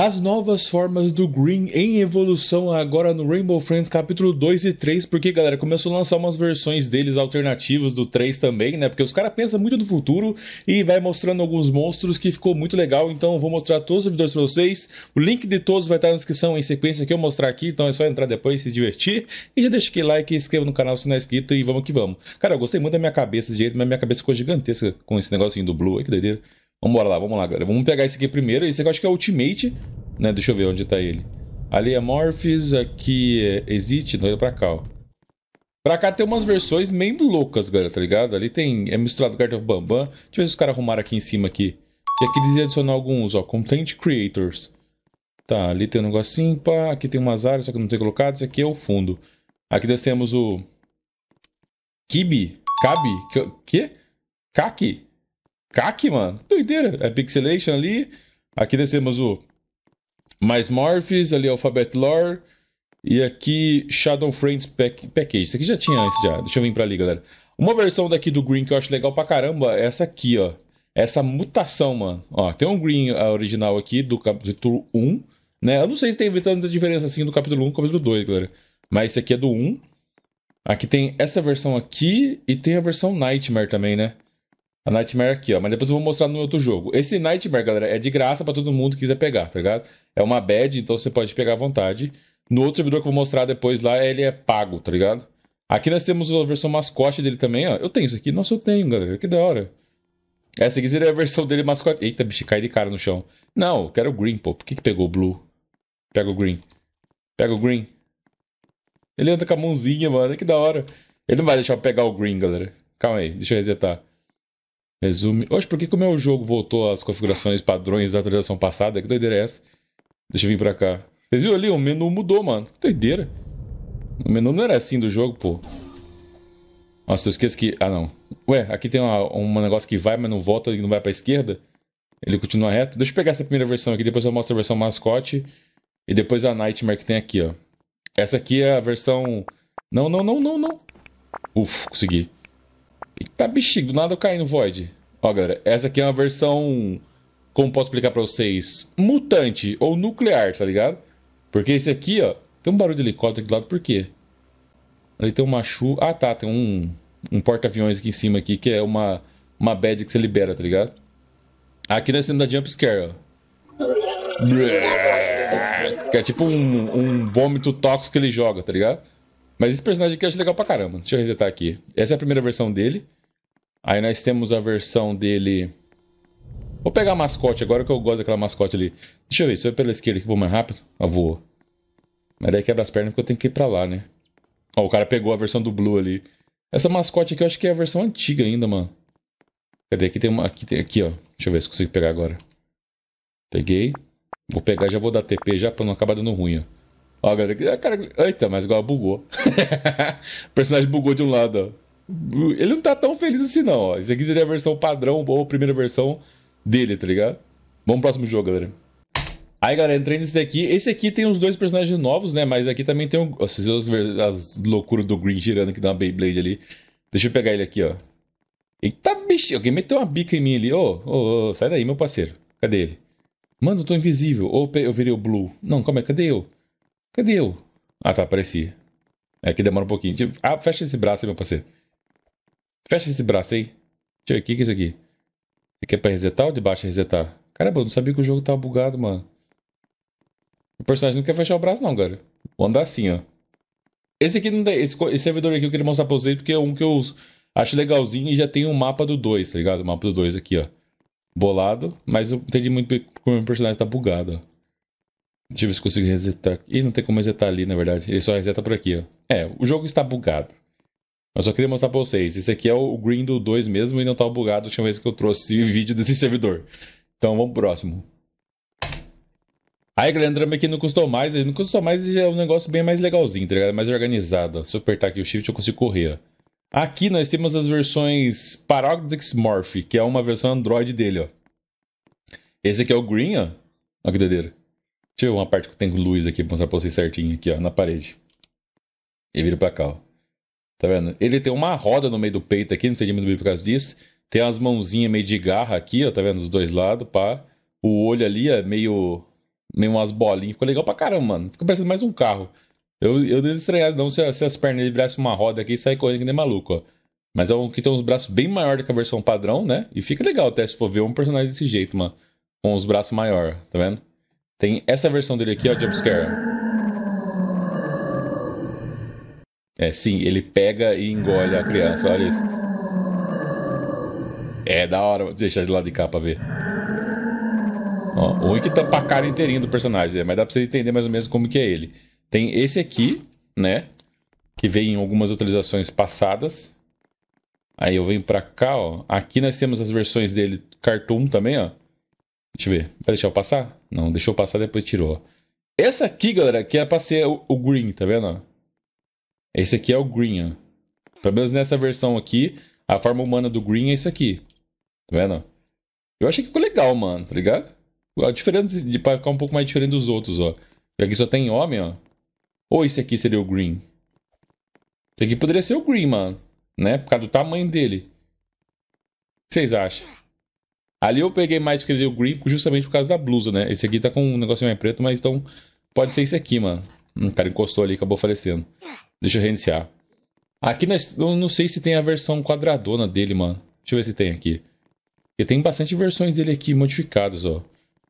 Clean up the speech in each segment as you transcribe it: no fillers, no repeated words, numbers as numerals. As novas formas do Green em evolução agora no Rainbow Friends capítulo 2 e 3, porque galera, começou a lançar umas versões deles alternativas do 3 também, né? Porque os caras pensam muito no futuro e vai mostrando alguns monstros que ficou muito legal, então eu vou mostrar todos os servidores pra vocês. O link de todos vai estar na descrição em sequência que eu mostrar aqui, então é só entrar depois e se divertir. E já deixa aquele like, inscreva no canal se não é inscrito e vamos que vamos. Cara, eu gostei muito da minha cabeça desse jeito, mas minha cabeça ficou gigantesca com esse negocinho do Blue, aí que doideira. Vamos lá, galera. Vamos pegar esse aqui primeiro. Esse aqui eu acho que é o Ultimate, né? Deixa eu ver onde tá ele. Ali é Morphs, aqui é Exit, não, é pra cá, ó. Pra cá tem umas versões meio loucas, galera, tá ligado? Ali tem... é misturado com Garten of Banban. Deixa eu ver se os caras arrumaram aqui em cima aqui. E aqui eles adicionaram alguns, ó. Content Creators. Tá, ali tem um negocinho, pá. Aqui tem umas áreas, só que eu não tenho colocado. Esse aqui é o fundo. Aqui nós temos o... Kibi? Cabi? Quê? Kaki? Kaki, mano, doideira, é Pixelation ali. Aqui nós temos o mais Morphs, ali Alphabet Lore. E aqui Shadow Friends Package, isso aqui já tinha antes já. Deixa eu vir pra ali, galera. Uma versão daqui do Green que eu acho legal pra caramba é essa aqui, ó. Essa mutação, mano. Ó, tem um Green original aqui do capítulo 1, né? Eu não sei se tem tanta diferença assim do capítulo 1 e capítulo 2, galera. Mas esse aqui é do 1. Aqui tem essa versão aqui e tem a versão Nightmare também, né? A Nightmare aqui, ó. Mas depois eu vou mostrar no outro jogo. Esse Nightmare, galera, é de graça pra todo mundo que quiser pegar, tá ligado? É uma bad, então você pode pegar à vontade. No outro servidor que eu vou mostrar depois lá, ele é pago, tá ligado? Aqui nós temos a versão mascote dele também, ó. Eu tenho isso aqui. Nossa, eu tenho, galera. Que da hora. Essa aqui seria a versão dele mascote. Eita, bicho, cai de cara no chão. Não, eu quero o Green, pô. Por que que pegou o Blue? Pega o Green. Pega o Green. Ele anda com a mãozinha, mano. Que da hora. Ele não vai deixar eu pegar o Green, galera. Calma aí, deixa eu resetar. Resume. Oxe, por que que o meu jogo voltou às configurações padrões da atualização passada? Que doideira é essa? Deixa eu vir pra cá. Vocês viram ali? O menu mudou, mano. Que doideira. O menu não era assim do jogo, pô. Nossa, eu esqueço que... ah, não. Ué, aqui tem um negócio que vai, mas não volta e não vai pra esquerda. Ele continua reto. Deixa eu pegar essa primeira versão aqui. Depois eu mostro a versão mascote. E depois a Nightmare que tem aqui, ó. Essa aqui é a versão... não, não, não, não, não. Uf, consegui. Eita, bexiga, do nada eu caí no Void. Ó, galera, essa aqui é uma versão, como posso explicar pra vocês, mutante ou nuclear, tá ligado? Porque esse aqui, ó, tem um barulho de helicóptero aqui do lado, por quê? Ali tem uma chuva, ah tá, tem um porta-aviões aqui em cima aqui, que é uma bad que você libera, tá ligado? Aqui nós temos da Jump Scare, ó. Que é tipo um vômito tóxico que ele joga, tá ligado? Mas esse personagem aqui eu acho legal pra caramba. Deixa eu resetar aqui. Essa é a primeira versão dele. Aí nós temos a versão dele... vou pegar a mascote agora, que eu gosto daquela mascote ali. Deixa eu ver. Se eu ir pela esquerda aqui, eu vou mais rápido. Ah, voou. Mas daí quebra as pernas, porque eu tenho que ir pra lá, né? Ó, o cara pegou a versão do Blue ali. Essa mascote aqui eu acho que é a versão antiga ainda, mano. Cadê? Aqui tem uma... Aqui, ó. Deixa eu ver se consigo pegar agora. Peguei. Vou pegar, já vou dar TP já, pra não acabar dando ruim, ó. Ó, galera, cara... eita, mas igual bugou. O personagem bugou de um lado, ó. Ele não tá tão feliz assim, não, ó. Isso aqui seria a versão padrão ou a primeira versão dele, tá ligado? Vamos pro próximo jogo, galera. Aí, galera, entrei nesse daqui. Esse aqui tem os dois personagens novos, né? Mas aqui também tem um... vocês viram as loucuras do Green girando aqui, dá uma Beyblade ali. Deixa eu pegar ele aqui, ó. Eita, bicho! Alguém meteu uma bica em mim ali. Ô, ô, ô, sai daí, meu parceiro. Cadê ele? Mano, eu tô invisível. Ou eu virei o Blue. Não, calma aí, cadê eu? Cadê eu? Ah, tá, apareci. É que demora um pouquinho. Ah, fecha esse braço aí, meu parceiro. Fecha esse braço aí. Deixa eu ver, o que que é isso aqui? Isso aqui é pra resetar ou de baixo é resetar? Caramba, eu não sabia que o jogo tava bugado, mano. O personagem não quer fechar o braço não, cara. Vou andar assim, ó. Esse aqui não tem... esse servidor aqui eu queria mostrar pra vocês porque é um que eu acho legalzinho e já tem um mapa do 2, tá ligado? O mapa do 2 aqui, ó. Bolado, mas eu entendi muito como o personagem tá bugado, ó. Deixa eu ver se consigo resetar. Ih, não tem como resetar ali, na verdade. Ele só reseta por aqui, ó. É, o jogo está bugado. Eu só queria mostrar pra vocês. Esse aqui é o Green do 2 mesmo e não tá bugado. A última vez que eu trouxe vídeo desse servidor. Então, vamos pro próximo. Aí, galera, entramos aqui no Customize. No Customize é um negócio bem mais legalzinho, tá ligado? Mais organizado. Se eu apertar aqui o Shift, eu consigo correr, ó. Aqui nós temos as versões Paroxysmorph, que é uma versão Android dele, ó. Esse aqui é o Green, ó. Olha que doideira. Deixa eu ver uma parte que eu tenho luz aqui pra mostrar pra vocês certinho aqui, ó, na parede. E vira pra cá, ó. Tá vendo? Ele tem uma roda no meio do peito aqui, não entendi muito bem por causa disso. Tem umas mãozinhas meio de garra aqui, ó, tá vendo? Dos dois lados, pá. O olho ali é meio... meio umas bolinhas. Ficou legal pra caramba, mano. Ficou parecendo mais um carro. Eu não estranhado não se as pernas dele virassem uma roda aqui e sair correndo que nem maluco, ó. Mas é um que tem uns braços bem maiores que a versão padrão, né? E fica legal até se for ver um personagem desse jeito, mano. Com os braços maiores, tá vendo? Tem essa versão dele aqui, ó, jumpscare. É, sim, ele pega e engole a criança, olha isso. É da hora, vou deixar de lado de cá pra ver. Ó, o ruim que tampa a cara inteirinha do personagem, né? Mas dá pra você entender mais ou menos como que é ele. Tem esse aqui, né? Que vem em algumas atualizações passadas. Aí eu venho pra cá, ó. Aqui nós temos as versões dele cartoon também, ó. Deixa eu ver. Vai deixar eu passar? Não, deixou passar, depois tirou, ó. Essa aqui, galera, que era pra ser o green, tá vendo, ó? Esse aqui é o green, ó. Pelo menos nessa versão aqui, a forma humana do green é isso aqui. Tá vendo? Eu achei que ficou legal, mano, tá ligado? Diferente, pra ficar um pouco mais diferente dos outros, ó. E aqui só tem homem, ó. Ou esse aqui seria o green? Esse aqui poderia ser o green, mano. Né? Por causa do tamanho dele. O que vocês acham? Ali eu peguei mais porque o green justamente por causa da blusa, né? Esse aqui tá com um negocinho mais preto, mas então pode ser esse aqui, mano. O cara encostou ali e acabou falecendo. Deixa eu reiniciar. Aqui eu não sei se tem a versão quadradona dele, mano. Deixa eu ver se tem aqui. Porque tem bastante versões dele aqui modificadas, ó.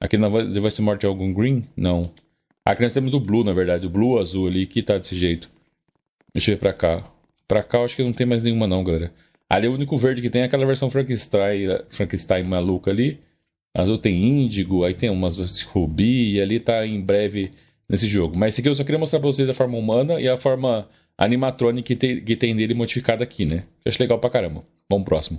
Aqui não vai ser morte algum green? Não. Aqui nós temos o blue, na verdade. O blue, azul ali, que tá desse jeito. Deixa eu ver pra cá. Pra cá eu acho que não tem mais nenhuma não, galera. Ali o único verde que tem é aquela versão Frankenstein maluca ali. Azul tem índigo, aí tem umas rubi, e ali tá em breve nesse jogo. Mas esse aqui eu só queria mostrar pra vocês a forma humana e a forma animatrônica que tem dele modificada aqui, né? Eu acho legal pra caramba. Vamos pro próximo.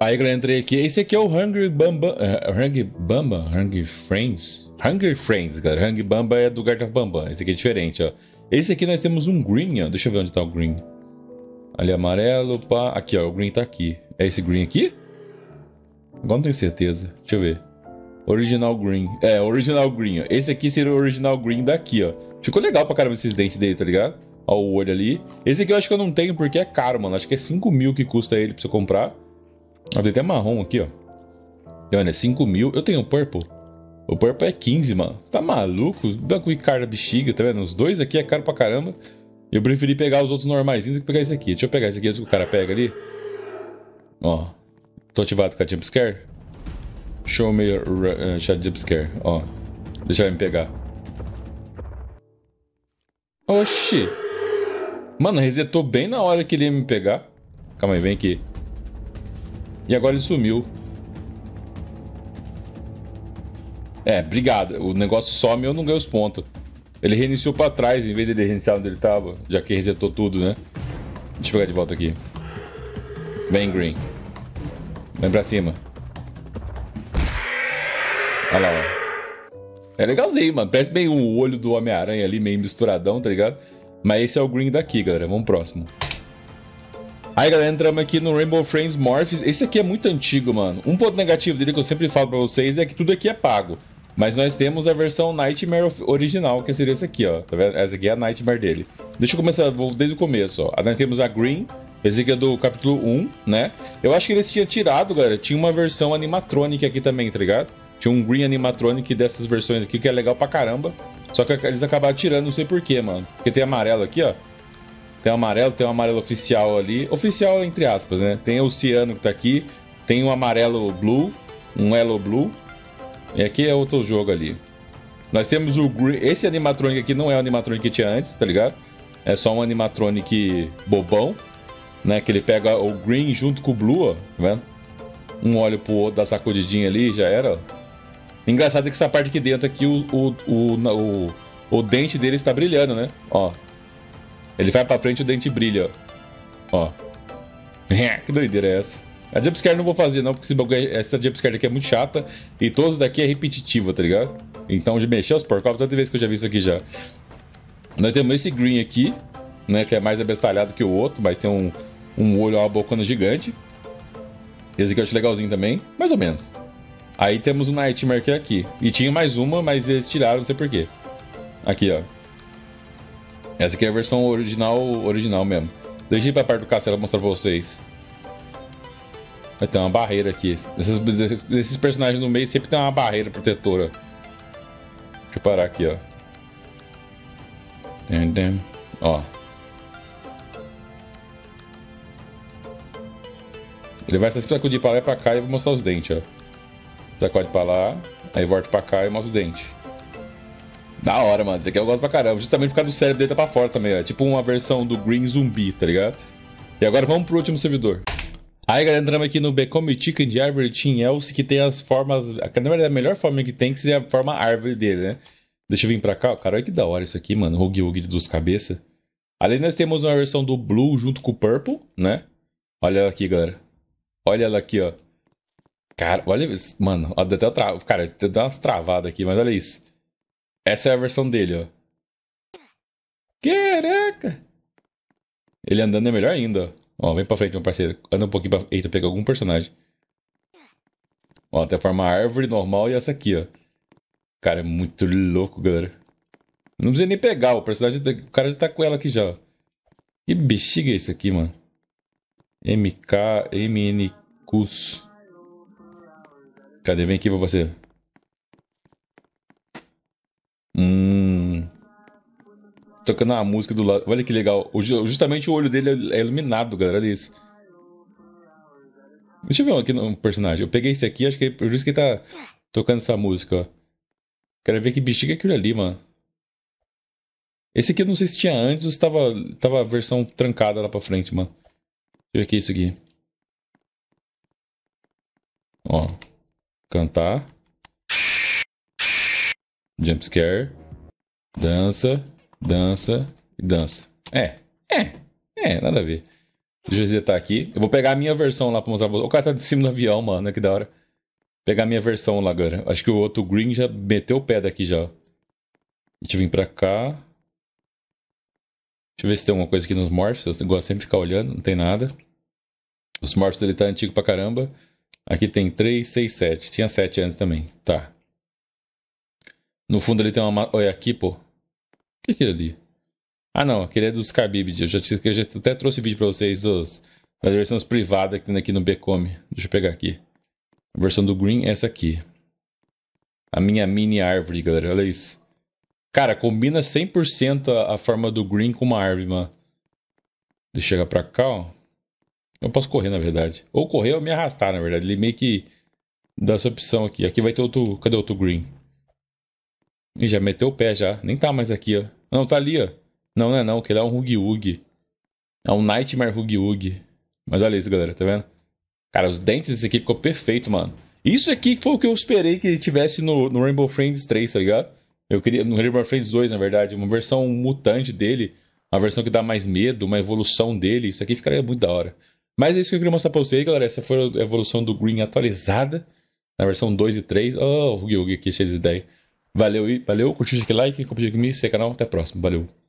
Aí galera, entrei aqui. Esse aqui é o Hungry Bamba... Hungry Bamba? Hungry Friends? Hungry Friends, galera. Hungry Bamba é do Garten of Banban. Esse aqui é diferente, ó. Esse aqui nós temos um green, ó. Deixa eu ver onde tá o green. Ali amarelo, pá. Aqui, ó. O green tá aqui. É esse green aqui? Agora não tenho certeza. Deixa eu ver. Original green. É, original green, ó. Esse aqui seria o original green daqui, ó. Ficou legal pra caramba esses dentes dele, tá ligado? Ó o olho ali. Esse aqui eu acho que eu não tenho porque é caro, mano. Acho que é 5.000 que custa ele pra você comprar. Ó, tem até marrom aqui, ó. E olha, 5.000. Eu tenho o purple. O purple é 15, mano. Tá maluco? Banco e cara da bexiga, tá vendo? Os dois aqui é caro pra caramba. Eu preferi pegar os outros normaisinhos do que pegar esse aqui. Deixa eu pegar esse aqui antes que o cara pega ali. Ó. Tô ativado com a jumpscare. Show me shot jumpscare. Ó. Deixa ele me pegar. Oxi. Mano, resetou bem na hora que ele ia me pegar. Calma aí, vem aqui. E agora ele sumiu. É, obrigado. O negócio some e eu não ganho os pontos. Ele reiniciou pra trás, em vez de ele reiniciar onde ele tava. Já que resetou tudo, né? Deixa eu pegar de volta aqui. Vem, green. Vem pra cima. Olha lá, ó. É legalzinho, mano. Parece bem o olho do Homem-Aranha ali, meio misturadão, tá ligado? Mas esse é o green daqui, galera. Vamos pro próximo. Aí, galera, entramos aqui no Rainbow Friends Morphs. Esse aqui é muito antigo, mano. Um ponto negativo dele que eu sempre falo pra vocês é que tudo aqui é pago. Mas nós temos a versão Nightmare original, que seria essa aqui, ó. Tá vendo? Essa aqui é a Nightmare dele. Deixa eu começar desde o começo, ó. Nós temos a Green, esse aqui é do capítulo 1, né? Eu acho que eles tinham tirado, galera. Tinha uma versão animatrônica aqui também, tá ligado? Tinha um Green animatronic dessas versões aqui, que é legal pra caramba. Só que eles acabaram tirando, não sei porquê, mano. Porque tem amarelo aqui, ó. Tem um amarelo oficial ali. Oficial entre aspas, né? Tem o ciano que tá aqui. Tem um amarelo blue. Um yellow blue. E aqui é outro jogo ali. Nós temos o green. Esse animatronic aqui não é o animatronic que tinha antes, tá ligado? É só um animatronic bobão, né? Que ele pega o green junto com o blue, ó. Tá vendo? Um olha pro outro, dá sacudidinha ali, já era, ó. Engraçado é que essa parte aqui dentro aqui, o dente dele está brilhando, né? Ó. Ele vai pra frente e o dente brilha, ó. Ó. Que doideira é essa? A jumpscare não vou fazer não, porque essa jumpscare daqui é muito chata. E todas daqui é repetitiva, tá ligado? Então de mexer os porcos, tanta vez que eu já vi isso aqui já. Nós temos esse green aqui, né? Que é mais abestalhado que o outro, mas tem um olho, uma bocona gigante. Esse aqui eu acho legalzinho também, mais ou menos. Aí temos o Nightmare que é aqui. E tinha mais uma, mas eles tiraram, não sei porquê. Aqui, ó. Essa aqui é a versão original mesmo. Deixa eu ir pra parte do castelo mostrar pra vocês. Vai ter uma barreira aqui. Esses personagens no meio sempre tem uma barreira protetora. Deixa eu parar aqui, ó. Ó. Ele vai se sacudir pra lá e pra cá e eu vou mostrar os dentes, ó. Sacode pra lá, aí volta pra cá e mostra os dentes. Da hora, mano. Esse aqui eu gosto pra caramba. Justamente por causa do cérebro dele tá pra fora também, ó. Tipo uma versão do Green Zumbi, tá ligado? E agora vamos pro último servidor. Aí, galera, entramos aqui no Become Chicken de Árvore Team Else, que tem as formas... Na verdade, a melhor forma que tem, que seria a forma árvore dele, né? Deixa eu vir pra cá. Caralho, que da hora isso aqui, mano. Rogue dos cabeças. Além, nós temos uma versão do Blue junto com o Purple, né? Olha ela aqui, galera. Olha ela aqui, ó. Cara, olha... Mano, ó, até cara, dá umas travadas aqui, mas olha isso. Essa é a versão dele, ó. Caraca! Ele andando é melhor ainda, ó. Ó, vem pra frente, meu parceiro. Anda um pouquinho pra... Eita, pegou algum personagem. Ó, até forma árvore normal e essa aqui, ó. Cara, é muito louco, galera. Não precisa nem pegar, o personagem... O cara já tá com ela aqui já, ó. Que bexiga é isso aqui, mano? MK... MNQs. Cadê? Vem aqui pra você. Tocando uma música do lado. Olha que legal. Justamente o olho dele é iluminado, galera. Olha isso. Deixa eu ver aqui no personagem. Eu peguei esse aqui, acho que é por isso que ele tá tocando essa música, ó. Quero ver que bexiga é aquilo ali, mano. Esse aqui eu não sei se tinha antes ou se tava a versão trancada lá pra frente, mano. Deixa eu ver o que é isso aqui. Ó. Cantar. Jumpscare. Dança. Dança. Dança. Nada a ver. Deixa eu resetar aqui. Eu vou pegar a minha versão lá pra mostrar pra vocês. O cara tá de cima do avião, mano. Que da hora. Pegar a minha versão lá, galera. Acho que o outro Green já meteu o pé daqui já. Deixa eu vir pra cá. Deixa eu ver se tem alguma coisa aqui nos morphs. Eu gosto sempre de ficar olhando. Não tem nada. Os morphs dele tá antigo pra caramba. Aqui tem 3, 6, 7. Tinha 7 antes também. Tá. No fundo ele tem uma... Olha aqui, pô. O que é aquilo ali? Ah, não. Aquele é dos Khabib. Eu já até trouxe vídeo pra vocês das versões privadas que tem aqui no Become. Deixa eu pegar aqui. A versão do Green é essa aqui. A minha mini árvore, galera. Olha isso. Cara, combina 100% a forma do Green com uma árvore, mano. Deixa eu chegar pra cá, ó. Eu posso correr, na verdade. Ou correr ou me arrastar, na verdade. Ele meio que dá essa opção aqui. Aqui vai ter outro... Cadê outro Green? Ih, já meteu o pé já. Nem tá mais aqui, ó. Não, tá ali, ó. Não, não é não. Porque ele é um Huggy-Wuggy. É um Nightmare Huggy-Wuggy. Mas olha isso, galera. Tá vendo? Cara, os dentes desse aqui ficou perfeito, mano. Isso aqui foi o que eu esperei que tivesse no Rainbow Friends 3, tá ligado? Eu queria... No Rainbow Friends 2, na verdade. Uma versão mutante dele. Uma versão que dá mais medo. Uma evolução dele. Isso aqui ficaria muito da hora. Mas é isso que eu queria mostrar pra vocês, galera. Essa foi a evolução do Green atualizada. Na versão 2 e 3. Oh, o Huggy-Wuggy aqui cheio de ideia. Valeu, curte, deixa aquele like, compartilha comigo, segue o canal, até a próxima, valeu.